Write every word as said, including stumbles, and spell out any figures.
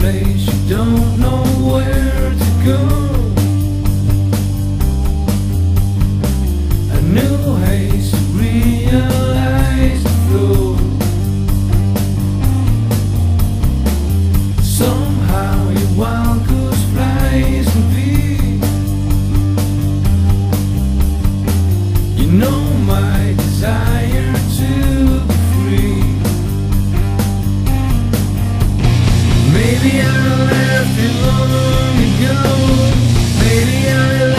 place, you don't know where to go. A new haze to realize the flow. Somehow your wild goose flies in peace. You know my desire to be free. Maybe I left it long ago. Maybe I